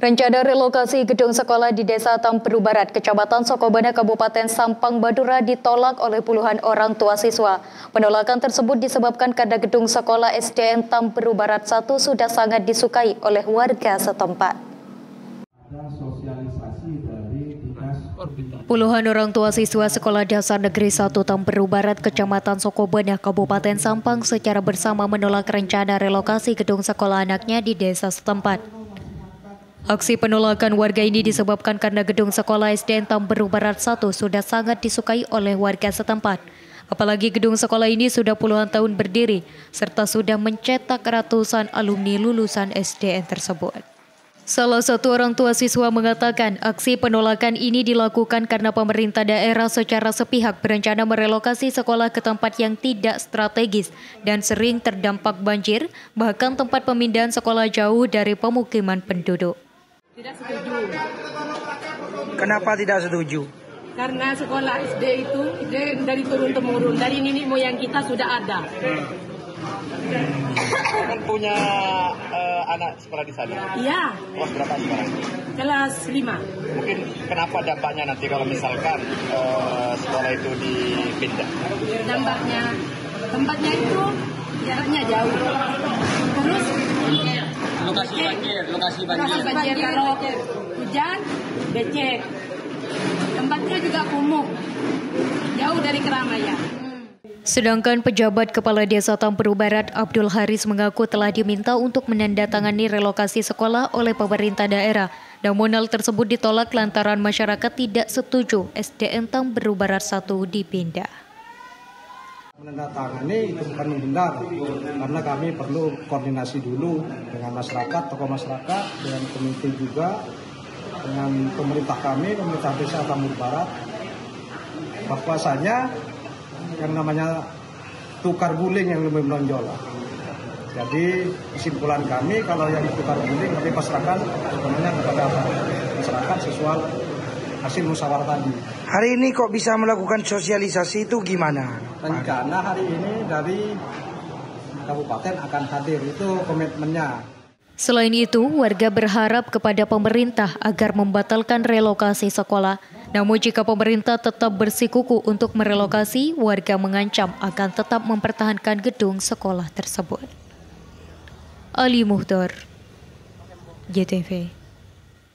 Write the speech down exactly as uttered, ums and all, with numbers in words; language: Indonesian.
Rencana relokasi gedung sekolah di Desa Tamberu Barat, Kecamatan Sokobana, Kabupaten Sampang, Madura ditolak oleh puluhan orang tua siswa. Penolakan tersebut disebabkan karena gedung sekolah S D N Tamberu Barat satu sudah sangat disukai oleh warga setempat. Puluhan orang tua siswa Sekolah Dasar Negeri satu Tamberu Barat, Kecamatan Sokobana, Kabupaten Sampang secara bersama menolak rencana relokasi gedung sekolah anaknya di desa setempat. Aksi penolakan warga ini disebabkan karena gedung sekolah S D N Tamberu Barat satu sudah sangat disukai oleh warga setempat. Apalagi gedung sekolah ini sudah puluhan tahun berdiri, serta sudah mencetak ratusan alumni lulusan S D N tersebut. Salah satu orang tua siswa mengatakan aksi penolakan ini dilakukan karena pemerintah daerah secara sepihak berencana merelokasi sekolah ke tempat yang tidak strategis dan sering terdampak banjir, bahkan tempat pemindahan sekolah jauh dari pemukiman penduduk. Tidak setuju. Kenapa tidak setuju? Karena sekolah S D itu ide dari turun-temurun, dari nenek moyang kita sudah ada. Punya uh, anak sekolah di sana? Iya. Kelas berapa sekarang? Kelas lima. Mungkin kenapa dampaknya nanti kalau misalkan uh, sekolah itu dipindah? Dampaknya tempatnya itu jaraknya jauh. Terus lokasi banjir, lokasi banjir. Lokasi banjir kalau hujan becek. Tempatnya juga kumuh, jauh dari keramaian. Sedangkan pejabat Kepala Desa Tamberu Barat, Abdul Haris, mengaku telah diminta untuk menandatangani relokasi sekolah oleh pemerintah daerah. Namun hal tersebut ditolak lantaran masyarakat tidak setuju S D N Tamberu Barat satu dipindah. Menandatangani itu bukan membentar, karena kami perlu koordinasi dulu dengan masyarakat, tokoh masyarakat, dengan komite juga, dengan pemerintah kami, pemerintah Desa Tamberu Barat, bahwasanya yang namanya tukar guling yang lebih menonjol. Jadi kesimpulan kami kalau yang tukar guling kami pasrahkan sebenarnya kepada masyarakat sesuai hasil musyawarah tadi. Hari ini kok bisa melakukan sosialisasi itu gimana? Rencana hari ini dari kabupaten akan hadir, itu komitmennya. Selain itu, warga berharap kepada pemerintah agar membatalkan relokasi sekolah. Namun jika pemerintah tetap bersikuku untuk merelokasi, warga mengancam akan tetap mempertahankan gedung sekolah tersebut. Ali Muhdor, J T V.